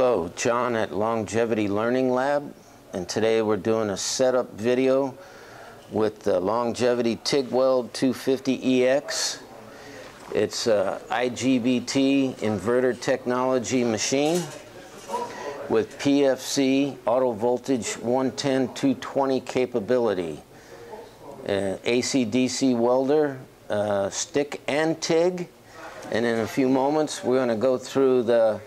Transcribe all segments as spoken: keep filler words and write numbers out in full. Hello, John at Longevity Learning Lab, and today we're doing a setup video with the Longevity TIG Weld two fifty E X. It's a I G B T inverter technology machine with P F C auto voltage one ten, two twenty capability, uh, A C D C welder, uh, stick and TIG, and in a few moments we're going to go through the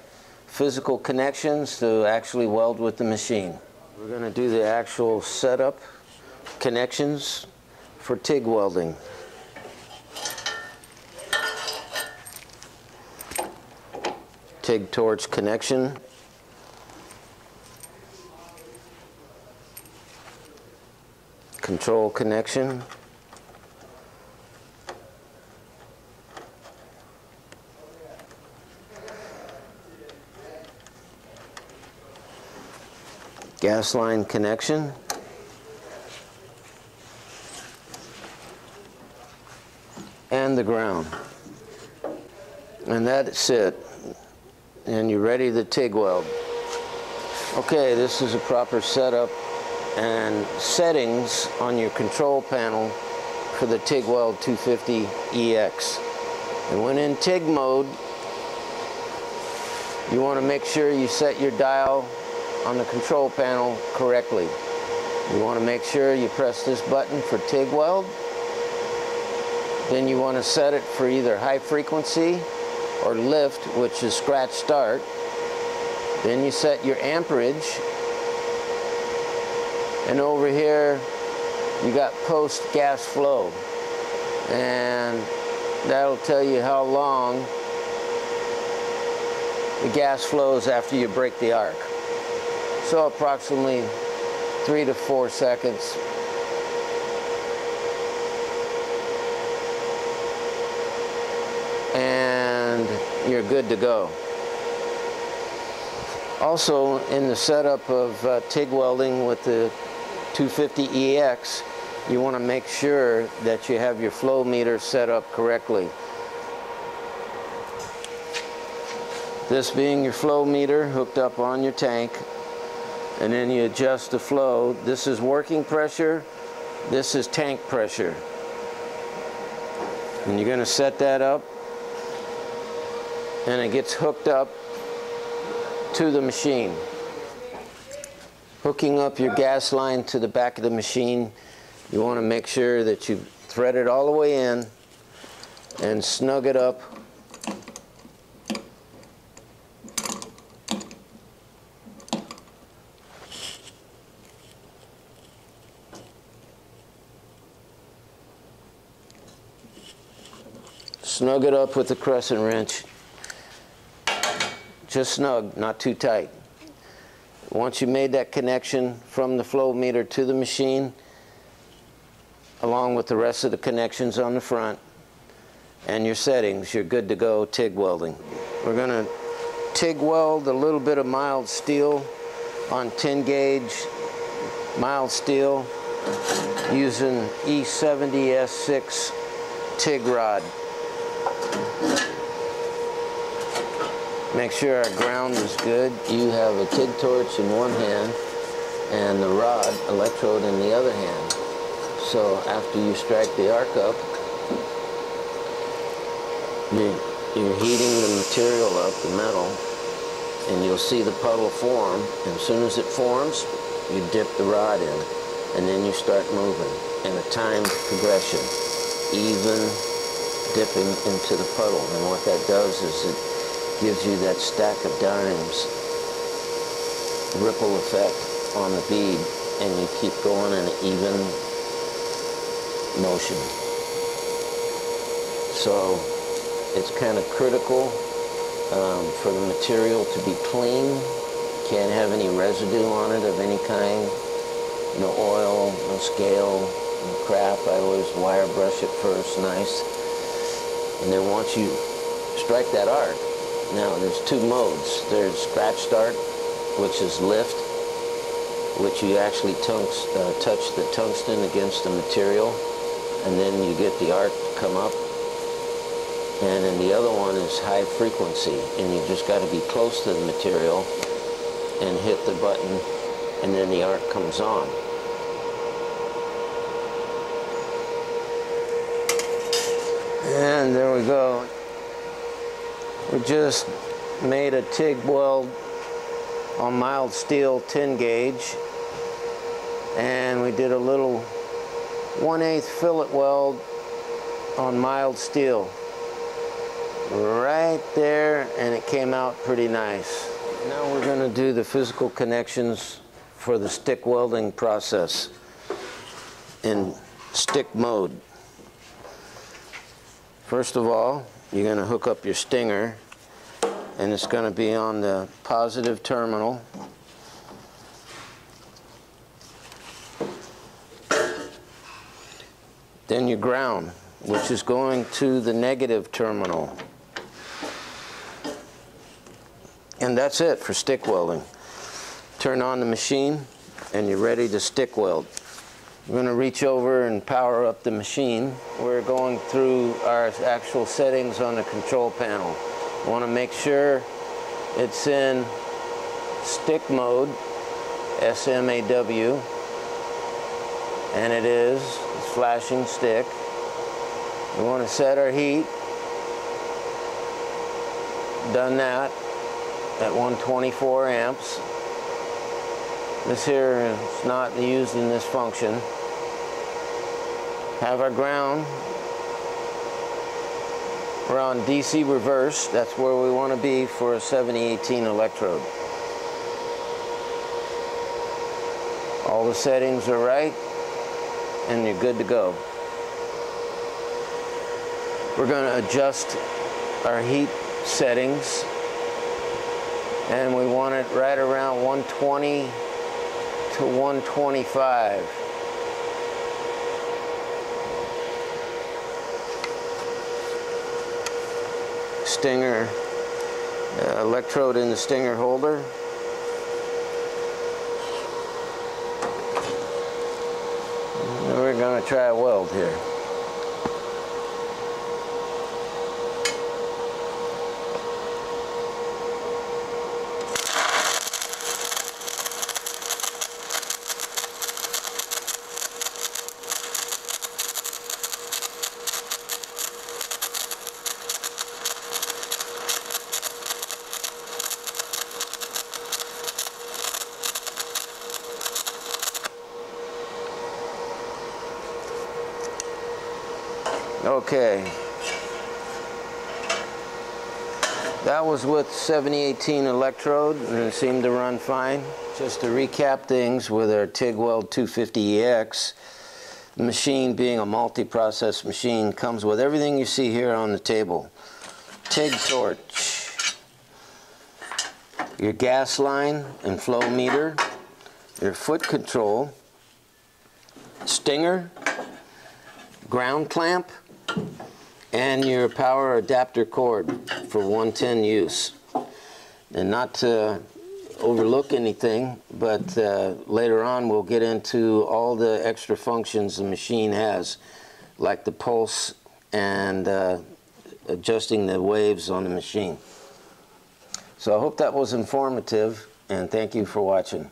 physical connections to actually weld with the machine. We're going to do the actual setup connections for TIG welding. TIG torch connection. Control connection. Gas line connection, and the ground. And that's it. And you're ready to TIG weld. Okay, this is a proper setup and settings on your control panel for the TIG Weld two fifty E X. And when in TIG mode, you want to make sure you set your dial on the control panel correctly. You want to make sure you press this button for TIG weld. Then you want to set it for either high frequency or lift, which is scratch start. Then you set your amperage. And over here, you got post gas flow. And that'll tell you how long the gas flows after you break the arc. So approximately three to four seconds. And you're good to go. Also, in the setup of uh, TIG welding with the two fifty E X, you want to make sure that you have your flow meter set up correctly. This being your flow meter hooked up on your tank. And then you adjust the flow. This is working pressure, this is tank pressure. And you're going to set that up, and it gets hooked up to the machine. Hooking up your gas line to the back of the machine, you want to make sure that you thread it all the way in and snug it up Snug it up with a crescent wrench. Just snug, not too tight. Once you made that connection from the flow meter to the machine, along with the rest of the connections on the front and your settings, you're good to go TIG welding. We're going to TIG weld a little bit of mild steel on ten gauge mild steel using E seventy S six TIG rod. Make sure our ground is good. You have a TIG torch in one hand and the rod electrode in the other hand. So after you strike the arc up, you're heating the material up, the metal, and you'll see the puddle form. And as soon as it forms, you dip the rod in, and then you start moving in a timed progression, even dipping into the puddle. And what that does is it gives you that stack of dimes, ripple effect on the bead, and you keep going in an even motion. So it's kind of critical um, for the material to be clean. Can't have any residue on it of any kind. No oil, no scale, no crap. I always wire brush it first, nice. And then once you strike that arc, now, there's two modes. There's scratch start, which is lift, which you actually tungs, uh, touch the tungsten against the material, and then you get the arc to come up. And then the other one is high frequency, and you just got to be close to the material and hit the button, and then the arc comes on. And there we go. We just made a TIG weld on mild steel ten gauge, and we did a little one eighth fillet weld on mild steel right there, and it came out pretty nice. Now we're going to do the physical connections for the stick welding process in stick mode. First of all, you're going to hook up your stinger, and it's going to be on the positive terminal. Then you ground, which is going to the negative terminal. And that's it for stick welding. Turn on the machine, and you're ready to stick weld. We're going to reach over and power up the machine. We're going through our actual settings on the control panel. We want to make sure it's in stick mode, S M A W, and it is. It's flashing stick. We want to set our heat. Done that at one twenty-four amps. This here is not used in this function. Have our ground. We're on D C reverse. That's where we want to be for a seventy eighteen electrode. All the settings are right, and you're good to go. We're going to adjust our heat settings, and we want it right around one twenty to one twenty-five. Stinger, uh, electrode in the stinger holder. And we're going to try a weld here. Okay, that was with seventy eighteen electrode, and it seemed to run fine. Just to recap things with our TIG Weld two fifty E X, the machine, being a multi-process machine, comes with everything you see here on the table. TIG torch, your gas line and flow meter, your foot control, stinger, ground clamp, and your power adapter cord for one ten use. And not to overlook anything, but uh, later on we'll get into all the extra functions the machine has, like the pulse and uh, adjusting the waves on the machine. So I hope that was informative, and thank you for watching.